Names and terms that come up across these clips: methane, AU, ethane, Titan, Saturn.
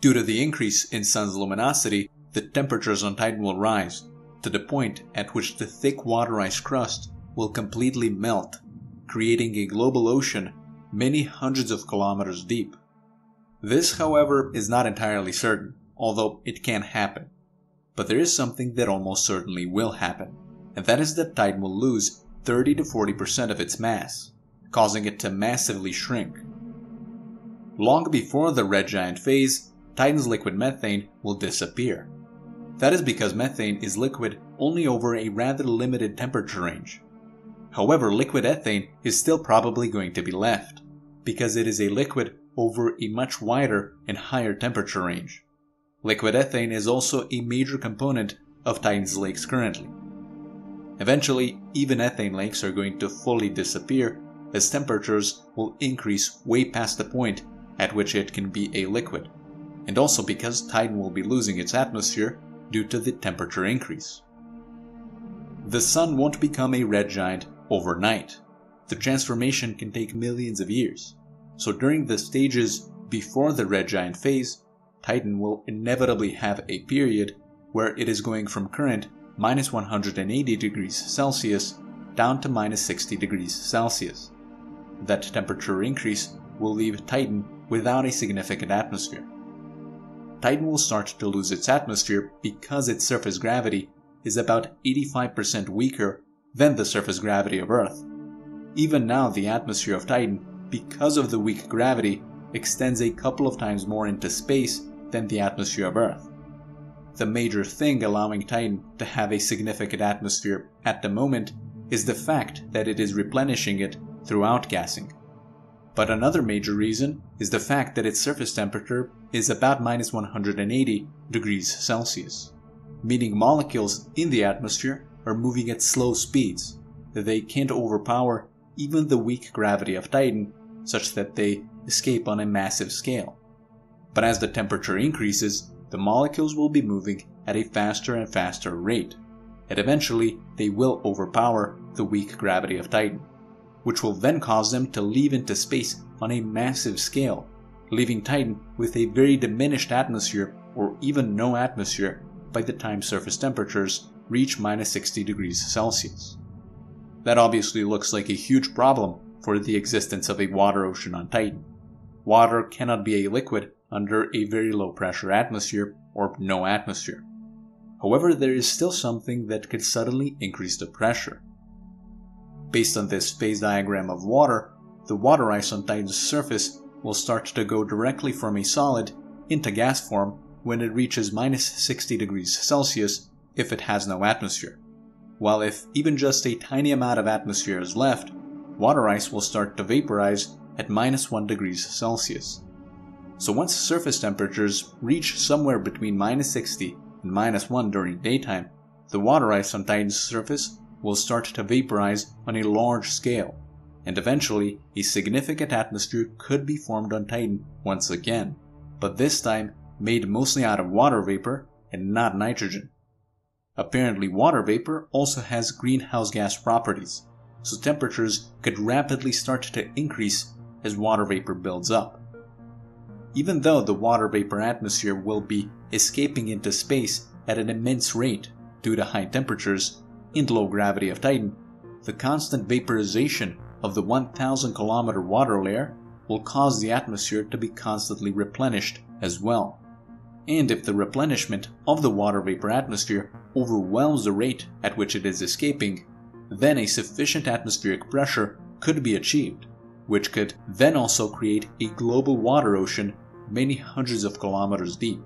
Due to the increase in sun's luminosity, the temperatures on Titan will rise, to the point at which the thick water ice crust will completely melt, creating a global ocean many hundreds of kilometers deep. This, however, is not entirely certain, although it can happen. But there is something that almost certainly will happen, and that is that Titan will lose 30 to 40% of its mass, causing it to massively shrink. Long before the red giant phase, Titan's liquid methane will disappear. That is because methane is liquid only over a rather limited temperature range. However, liquid ethane is still probably going to be left, because it is a liquid over a much wider and higher temperature range. Liquid ethane is also a major component of Titan's lakes currently. Eventually, even ethane lakes are going to fully disappear, as temperatures will increase way past the point at which it can be a liquid, and also because Titan will be losing its atmosphere due to the temperature increase. The sun won't become a red giant overnight. The transformation can take millions of years. So during the stages before the red giant phase, Titan will inevitably have a period where it is going from current -180°C down to -60°C. That temperature increase will leave Titan without a significant atmosphere. Titan will start to lose its atmosphere because its surface gravity is about 85% weaker than the surface gravity of Earth. Even now, the atmosphere of Titan, because of the weak gravity, extends a couple of times more into space than the atmosphere of Earth. The major thing allowing Titan to have a significant atmosphere at the moment is the fact that it is replenishing it through outgassing. But another major reason is the fact that its surface temperature is about -180°C, meaning molecules in the atmosphere are moving at slow speeds, that they can't overpower even the weak gravity of Titan, such that they escape on a massive scale. But as the temperature increases, the molecules will be moving at a faster and faster rate, and eventually they will overpower the weak gravity of Titan, which will then cause them to leave into space on a massive scale, leaving Titan with a very diminished atmosphere or even no atmosphere by the time surface temperatures reach -60°C. That obviously looks like a huge problem for the existence of a water ocean on Titan. Water cannot be a liquid under a very low pressure atmosphere or no atmosphere. However, there is still something that could suddenly increase the pressure. Based on this phase diagram of water, the water ice on Titan's surface will start to go directly from a solid into gas form when it reaches -60°C if it has no atmosphere. While if even just a tiny amount of atmosphere is left, water ice will start to vaporize at -1°C. So once surface temperatures reach somewhere between -60 and -1 during daytime, the water ice on Titan's surface will start to vaporize on a large scale, and eventually a significant atmosphere could be formed on Titan once again, but this time made mostly out of water vapor and not nitrogen. Apparently, water vapor also has greenhouse gas properties, so temperatures could rapidly start to increase as water vapor builds up. Even though the water vapor atmosphere will be escaping into space at an immense rate due to high temperatures and low gravity of Titan, the constant vaporization of the 1,000-kilometer water layer will cause the atmosphere to be constantly replenished as well. And if the replenishment of the water vapor atmosphere overwhelms the rate at which it is escaping, then a sufficient atmospheric pressure could be achieved, which could then also create a global water ocean many hundreds of kilometers deep.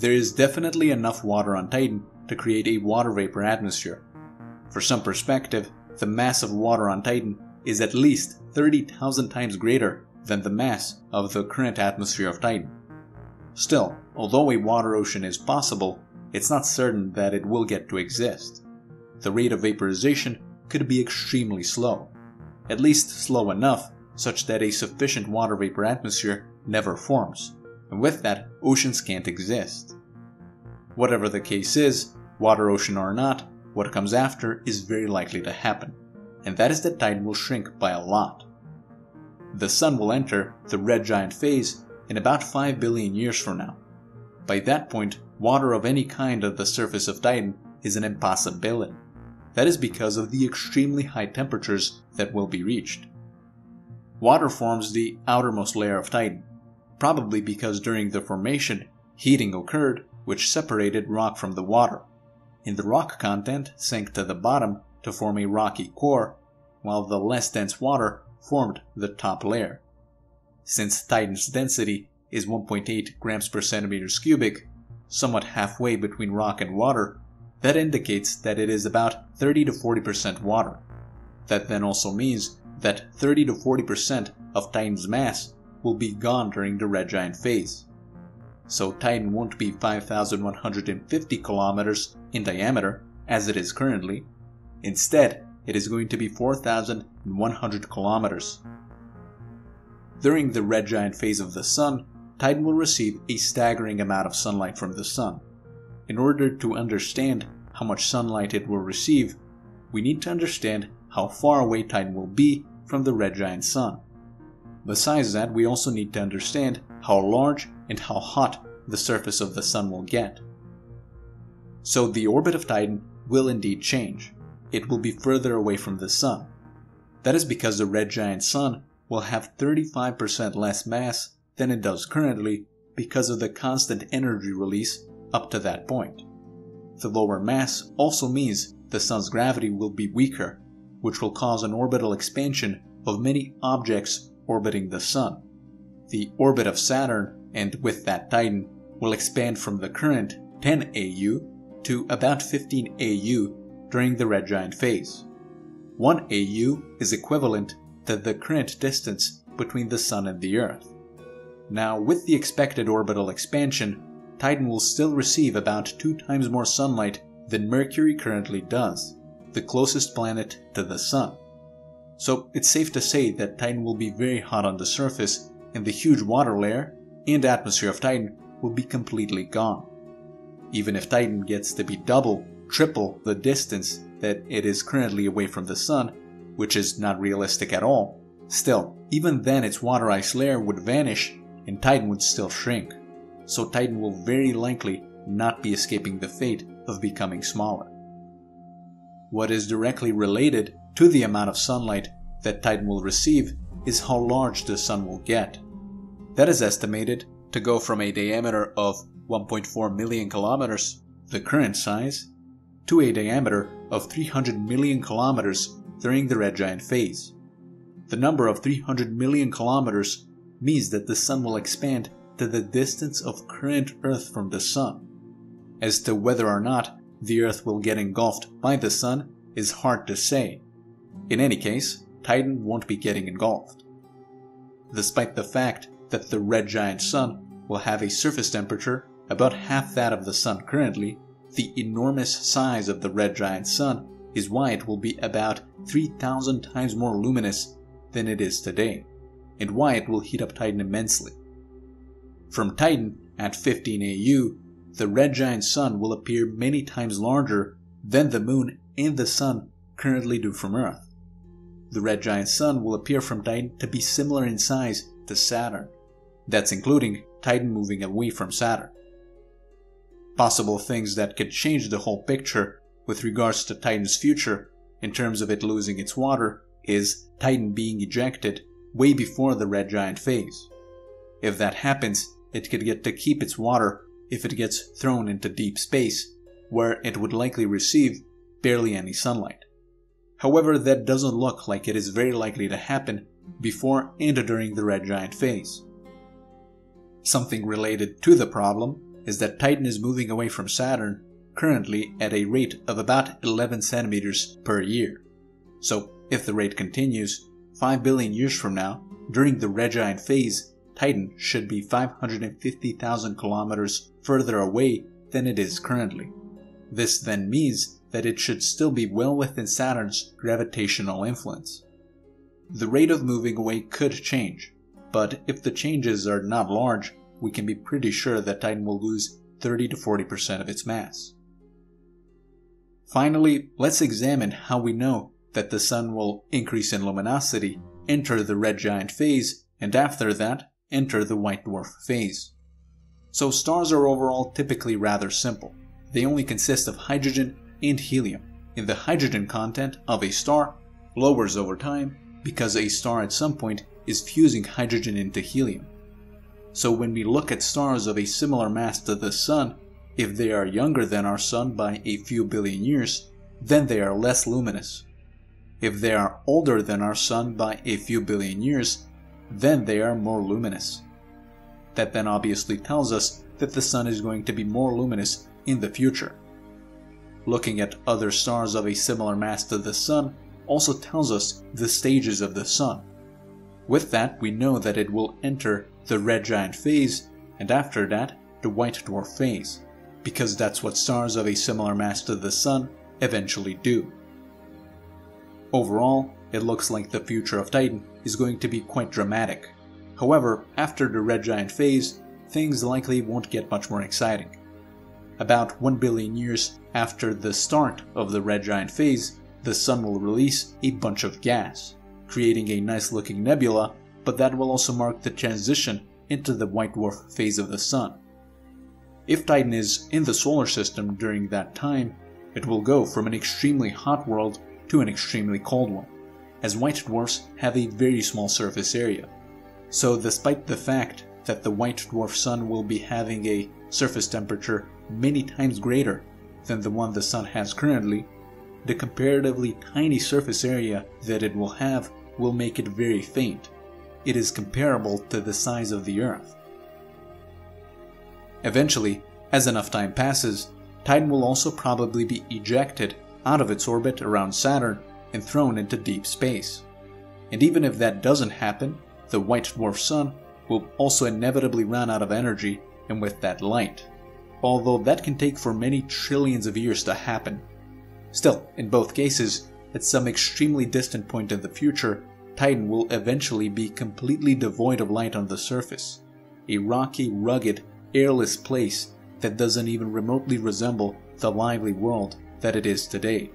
There is definitely enough water on Titan to create a water vapor atmosphere. For some perspective, the mass of water on Titan is at least 30,000 times greater than the mass of the current atmosphere of Titan. Still, although a water ocean is possible, it's not certain that it will get to exist. The rate of vaporization could be extremely slow, at least slow enough such that a sufficient water vapor atmosphere never forms, and with that, oceans can't exist. Whatever the case is, water ocean or not, what comes after is very likely to happen, and that is that Titan will shrink by a lot. The sun will enter the red giant phase in about 5 billion years from now. By that point, water of any kind at the surface of Titan is an impossibility. That is because of the extremely high temperatures that will be reached. Water forms the outermost layer of Titan, probably because during the formation, heating occurred, which separated rock from the water, and the rock content sank to the bottom to form a rocky core, while the less dense water formed the top layer. Since Titan's density is 1.8 grams per centimeters cubic, somewhat halfway between rock and water, that indicates that it is about 30 to 40% water. That then also means that 30 to 40% of Titan's mass will be gone during the red giant phase. So Titan won't be 5,150 kilometers in diameter as it is currently. Instead, it is going to be 4,100 kilometers. During the red giant phase of the Sun, Titan will receive a staggering amount of sunlight from the Sun. In order to understand how much sunlight it will receive, we need to understand how far away Titan will be from the red giant Sun. Besides that, we also need to understand how large and how hot the surface of the Sun will get. So the orbit of Titan will indeed change. It will be further away from the Sun. That is because the red giant Sun will have 35% less mass than it does currently because of the constant energy release up to that point. The lower mass also means the Sun's gravity will be weaker, which will cause an orbital expansion of many objects orbiting the Sun. The orbit of Saturn, and with that Titan, will expand from the current 10 AU to about 15 AU during the red giant phase. 1 AU is equivalent to the current distance between the Sun and the Earth. Now, with the expected orbital expansion, Titan will still receive about 2 times more sunlight than Mercury currently does, the closest planet to the Sun. So it's safe to say that Titan will be very hot on the surface, and the huge water layer and atmosphere of Titan will be completely gone. Even if Titan gets to be double, triple the distance that it is currently away from the Sun, which is not realistic at all, still, even then its water ice layer would vanish and Titan would still shrink. So Titan will very likely not be escaping the fate of becoming smaller. What is directly related to the amount of sunlight that Titan will receive is how large the Sun will get. That is estimated to go from a diameter of 1.4 million kilometers, the current size, to a diameter of 300 million kilometers during the red giant phase. The number of 300 million kilometers means that the Sun will expand to the distance of current Earth from the Sun. As to whether or not the Earth will get engulfed by the Sun is hard to say. In any case, Titan won't be getting engulfed. Despite the fact that the red giant Sun will have a surface temperature about half that of the Sun currently, the enormous size of the red giant Sun is why it will be about 3,000 times more luminous than it is today, and why it will heat up Titan immensely. From Titan, at 15 AU, the red giant Sun will appear many times larger than the Moon and the Sun currently do from Earth. The red giant Sun will appear from Titan to be similar in size to Saturn. That's including Titan moving away from Saturn. Possible things that could change the whole picture with regards to Titan's future, in terms of it losing its water, is Titan being ejected way before the red giant phase. If that happens, it could get to keep its water if it gets thrown into deep space, where it would likely receive barely any sunlight. However, that doesn't look like it is very likely to happen before and during the red giant phase. Something related to the problem is that Titan is moving away from Saturn, currently at a rate of about 11 centimeters per year. So, if the rate continues, 5 billion years from now, during the red giant phase, Titan should be 550,000 kilometers further away than it is currently. This then means that it should still be well within Saturn's gravitational influence. The rate of moving away could change, but if the changes are not large, we can be pretty sure that Titan will lose 30 to 40% of its mass. Finally, let's examine how we know that the Sun will increase in luminosity, enter the red giant phase, and after that, enter the white dwarf phase. So stars are overall typically rather simple. They only consist of hydrogen and helium, and the hydrogen content of a star lowers over time because a star at some point is fusing hydrogen into helium. So when we look at stars of a similar mass to the Sun, if they are younger than our Sun by a few billion years, then they are less luminous. If they are older than our Sun by a few billion years, then they are more luminous. That then obviously tells us that the Sun is going to be more luminous in the future. Looking at other stars of a similar mass to the Sun also tells us the stages of the Sun. With that, we know that it will enter the red giant phase, and after that, the white dwarf phase, because that's what stars of a similar mass to the Sun eventually do. Overall, it looks like the future of Titan is going to be quite dramatic. However, after the red giant phase, things likely won't get much more exciting. About 1 billion years after the start of the red giant phase, the Sun will release a bunch of gas, creating a nice looking nebula, but that will also mark the transition into the white dwarf phase of the Sun. If Titan is in the solar system during that time, it will go from an extremely hot world to an extremely cold one, as white dwarfs have a very small surface area. So despite the fact that the white dwarf Sun will be having a surface temperature many times greater than the one the Sun has currently, the comparatively tiny surface area that it will have will make it very faint. It is comparable to the size of the Earth. Eventually, as enough time passes, Titan will also probably be ejected out of its orbit around Saturn and thrown into deep space. And even if that doesn't happen, the white dwarf Sun will also inevitably run out of energy, and with that light, although that can take for many trillions of years to happen. Still, in both cases, at some extremely distant point in the future, Titan will eventually be completely devoid of light on the surface, a rocky, rugged, airless place that doesn't even remotely resemble the lively world that it is today.